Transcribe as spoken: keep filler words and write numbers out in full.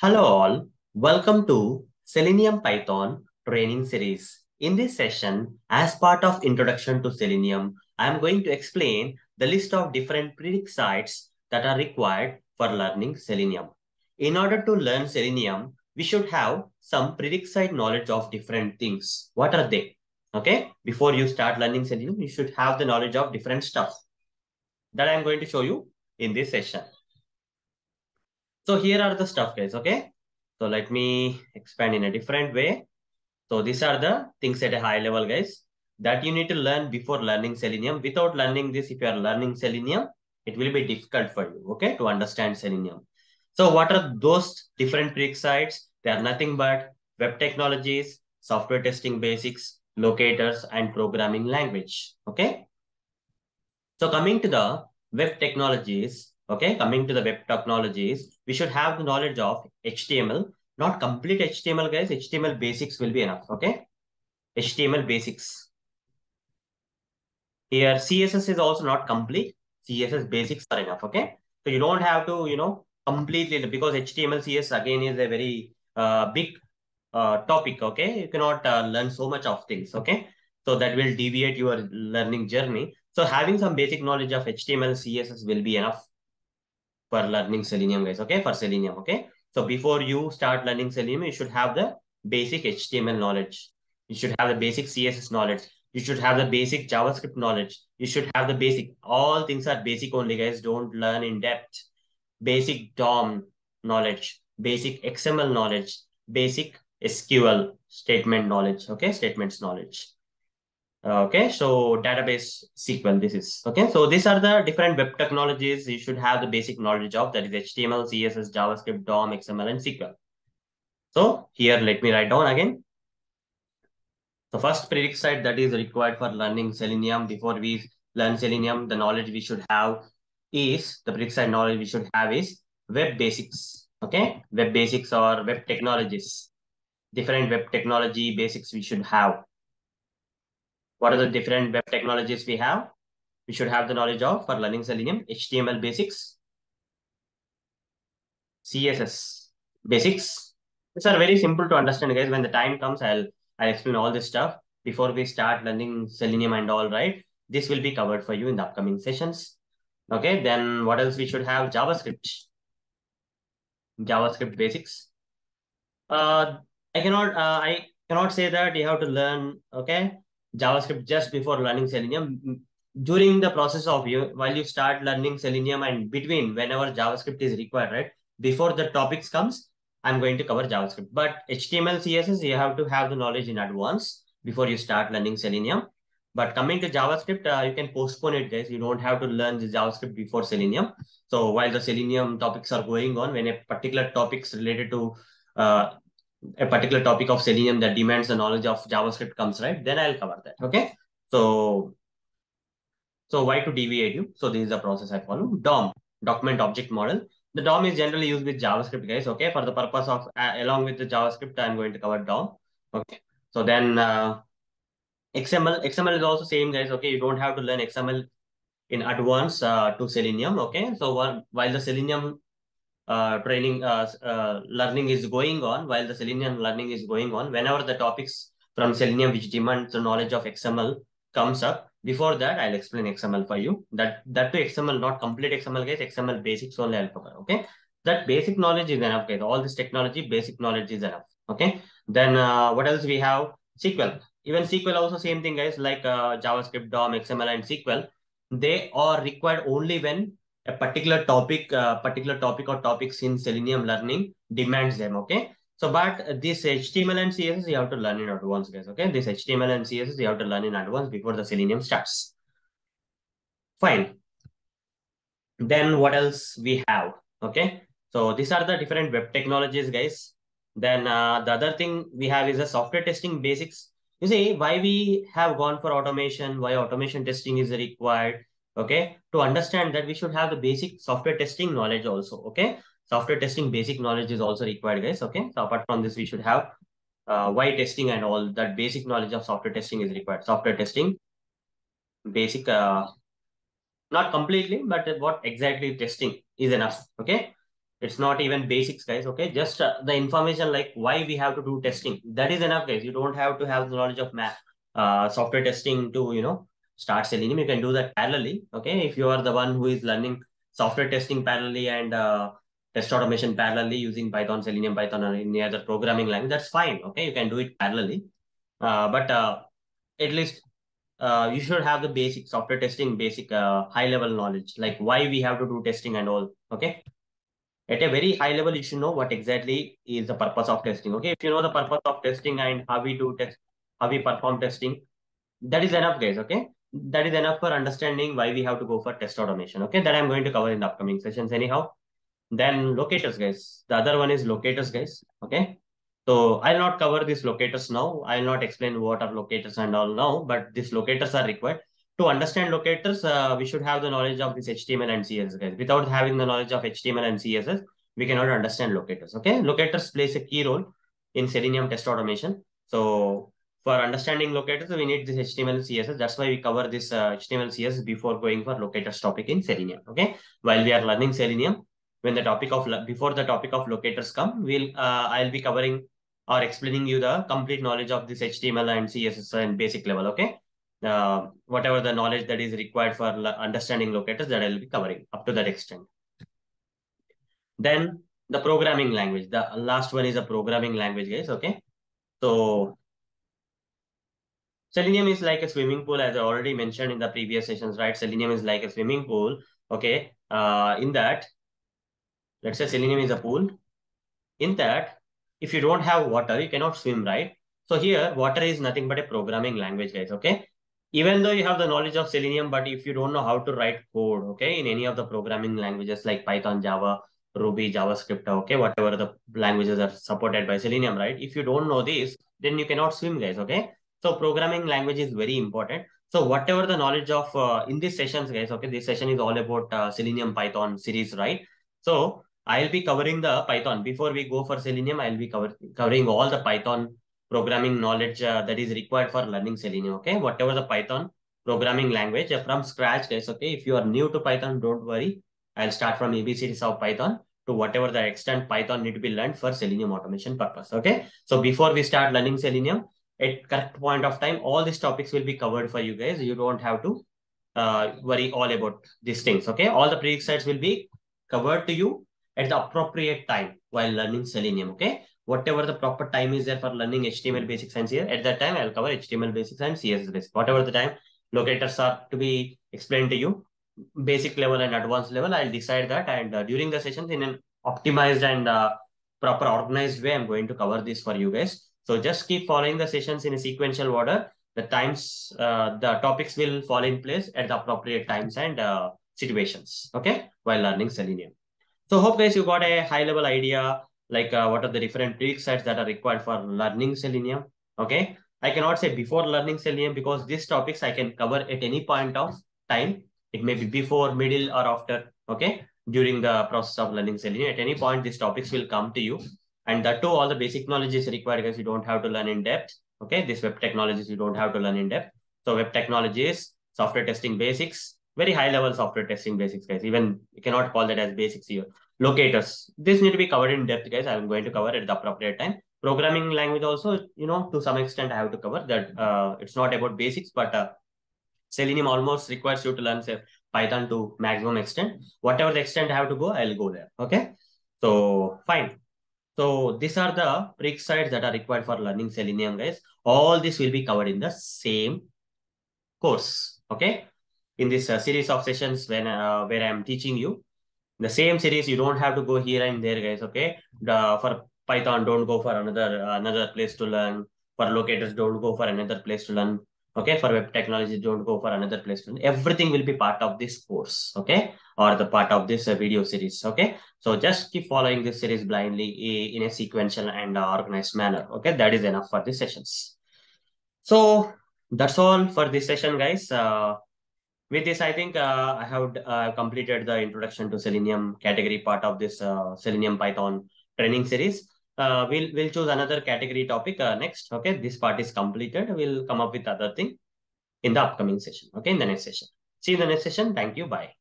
Hello all, welcome to Selenium Python training series. In this session, as part of introduction to Selenium, I am going to explain the list of different prerequisites that are required for learning Selenium. In order to learn Selenium, we should have some prerequisite knowledge of different things. What are they? Okay, before you start learning Selenium, you should have the knowledge of different stuff that I am going to show you in this session. So here are the stuff, guys, okay? So let me expand in a different way. So these are the things at a high level, guys, that you need to learn before learning Selenium. Without learning this, if you are learning Selenium, it will be difficult for you, okay, to understand Selenium. So what are those different prerequisites? They are nothing but web technologies, software testing basics, locators, and programming language, okay? So coming to the web technologies, Okay, coming to the web technologies, we should have the knowledge of H T M L, not complete H T M L, guys. H T M L basics will be enough, okay? H T M L basics. Here, C S S is also not complete. C S S basics are enough, okay? So you don't have to, you know, completely, because H T M L, C S S, again, is a very uh, big uh, topic, okay? You cannot uh, learn so much of things, okay? So that will deviate your learning journey. So having some basic knowledge of H T M L, C S S will be enough for learning Selenium, guys, okay, for Selenium, okay? So before you start learning Selenium, you should have the basic H T M L knowledge. You should have the basic C S S knowledge. You should have the basic JavaScript knowledge. You should have the basic, all things are basic only, guys, don't learn in depth. Basic D O M knowledge, basic X M L knowledge, basic S Q L statement knowledge, okay, statements knowledge. Okay, so database S Q L, this is, okay, so these are the different web technologies you should have the basic knowledge of, that is H T M L, C S S, JavaScript, D O M, X M L, and S Q L. So here, let me write down again. The first prerequisite that is required for learning Selenium, before we learn Selenium, the knowledge we should have is, the prerequisite knowledge we should have is web basics, okay, web basics or web technologies, different web technology basics we should have. What are the different web technologies we have? We should have the knowledge of, for learning Selenium, H T M L basics, C S S basics. These are very simple to understand, guys. When the time comes, I'll, I'll explain all this stuff before we start learning Selenium and all, right? This will be covered for you in the upcoming sessions. Okay, then what else we should have? JavaScript. JavaScript basics. Uh, I cannot, uh, I cannot say that you have to learn, okay, JavaScript just before learning Selenium. During the process of you, while you start learning Selenium and between whenever JavaScript is required, right? Before the topics comes, I'm going to cover JavaScript. But H T M L, C S S, you have to have the knowledge in advance before you start learning Selenium. But coming to JavaScript, uh, you can postpone it, guys. You don't have to learn the JavaScript before Selenium. So while the Selenium topics are going on, when a particular topics related to uh, a particular topic of Selenium that demands the knowledge of JavaScript comes, right? Then I'll cover that, okay? So, so why to deviate you? So this is the process I follow. D O M, document object model. The D O M is generally used with JavaScript, guys, okay? For the purpose of, uh, along with the JavaScript, I'm going to cover D O M, okay? So then uh, X M L, X M L is also same, guys, okay? You don't have to learn X M L in advance uh, to Selenium, okay? So while, while the Selenium Uh, training, uh, uh, learning is going on, while the Selenium learning is going on, whenever the topics from Selenium which demand the knowledge of X M L comes up, before that, I'll explain X M L for you. That that to X M L, not complete X M L, guys, X M L basics only I'll cover, okay? That basic knowledge is enough, guys. All this technology, basic knowledge is enough, okay? Then uh, what else we have? S Q L. Even S Q L also same thing, guys, like uh, JavaScript, D O M, X M L, and S Q L. They are required only when a particular topic, uh, particular topic or topics in Selenium learning demands them, okay? So, but this H T M L and C S S, you have to learn in advance, guys, okay? This H T M L and C S S, you have to learn in advance before the Selenium starts. Fine. Then what else we have, okay? So these are the different web technologies, guys. Then uh, the other thing we have is the software testing basics. You see, why we have gone for automation, why automation testing is required, okay, to understand that we should have the basic software testing knowledge also, okay? Software testing basic knowledge is also required, guys, okay? So apart from this, we should have uh, why testing and all that basic knowledge of software testing is required. Software testing, basic, uh, not completely, but what exactly testing is enough, okay? It's not even basics, guys. Okay, just uh, the information like why we have to do testing. That is enough, guys. You don't have to have the knowledge of math, uh, software testing to, you know, start Selenium. You can do that parallelly. Okay, if you are the one who is learning software testing parallelly and uh, test automation parallelly using Python, Selenium, Python, or any other programming language, that's fine. Okay, you can do it parallelly. Uh, but uh, at least uh, you should have the basic software testing, basic uh, high level knowledge, like why we have to do testing and all. Okay. At a very high level, you should know what exactly is the purpose of testing. Okay, if you know the purpose of testing and how we do test, how we perform testing, that is enough, guys. Okay, that is enough for understanding why we have to go for test automation. Okay, that I'm going to cover in the upcoming sessions anyhow. Then locators, guys. The other one is locators, guys. Okay, so I'll not cover these locators now. I'll not explain what are locators and all now, but these locators are required. To understand locators, uh, we should have the knowledge of this H T M L and C S S, guys. Without having the knowledge of H T M L and C S S, we cannot understand locators, okay? Locators plays a key role in Selenium test automation. So for understanding locators, we need this H T M L and C S S. That's why we cover this uh, H T M L C S S before going for locators topic in Selenium, okay? While we are learning Selenium, when the topic of, before the topic of locators come, we'll, uh, I'll be covering or explaining you the complete knowledge of this H T M L and C S S and basic level, okay? Uh, whatever the knowledge that is required for understanding locators, that I'll be covering up to that extent. Then the programming language. The last one is a programming language, guys. Okay. So Selenium is like a swimming pool, as I already mentioned in the previous sessions, right? Selenium is like a swimming pool. Okay. Uh, in that, let's say Selenium is a pool. In that, if you don't have water, you cannot swim, right? So here, water is nothing but a programming language, guys. Okay. Even though you have the knowledge of Selenium, but if you don't know how to write code, okay, in any of the programming languages like Python, Java, Ruby, JavaScript, okay, whatever the languages are supported by Selenium, right? If you don't know this, then you cannot swim, guys, okay? So programming language is very important. So whatever the knowledge of, uh, in these sessions, guys, okay, this session is all about uh, Selenium Python series, right? So I'll be covering the Python. Before we go for Selenium, I'll be cover covering all the Python programming knowledge uh, that is required for learning Selenium, okay? Whatever the Python programming language uh, from scratch, guys, okay? If you are new to Python, don't worry. I'll start from A B C Ds of Python to whatever the extent Python need to be learned for Selenium automation purpose, okay? So before we start learning Selenium, at correct point of time, all these topics will be covered for you guys. You don't have to uh, worry all about these things, okay? All the prerequisites will be covered to you at the appropriate time while learning Selenium, okay? Whatever the proper time is there for learning H T M L basics and C S S, at that time, I'll cover H T M L basics and C S S basics. Whatever the time locators are to be explained to you, basic level and advanced level, I'll decide that. And uh, during the sessions in an optimized and uh, proper organized way, I'm going to cover this for you guys. So just keep following the sessions in a sequential order. The times, uh, the topics will fall in place at the appropriate times and uh, situations, okay, while learning Selenium. So hope guys, you got a high level idea like uh, what are the different prerequisites that are required for learning Selenium, okay? I cannot say before learning Selenium because these topics I can cover at any point of time. It may be before, middle or after, okay? During the process of learning Selenium, at any point, these topics will come to you. And that too, all the basic knowledge is required because you don't have to learn in depth, okay? This web technologies, you don't have to learn in depth. So web technologies, software testing basics, very high level software testing basics, guys. Even you cannot call that as basics here. Locators, this need to be covered in depth, guys. I'm going to cover it at the appropriate time. Programming language also, you know, to some extent I have to cover that. Uh, it's not about basics, but uh, Selenium almost requires you to learn say, Python to maximum extent. Whatever the extent I have to go, I'll go there, okay? So, fine. So, these are the prerequisites that are required for learning Selenium, guys. All this will be covered in the same course, okay? In this uh, series of sessions when uh, where I'm teaching you. The same series, you don't have to go here and there, guys, okay? The, for Python, don't go for another another place to learn. For locators, don't go for another place to learn, okay? For web technology, don't go for another place to learn. Everything will be part of this course, okay? Or the part of this uh, video series, okay? So just keep following this series blindly in a sequential and uh, organized manner, okay? That is enough for these sessions. So that's all for this session, guys. Uh, With this, I think uh, I have uh, completed the introduction to Selenium category part of this uh, Selenium Python training series. Uh, we'll we'll choose another category topic uh, next. Okay, this part is completed. We'll come up with other thing in the upcoming session. Okay, in the next session. See you in the next session. Thank you. Bye.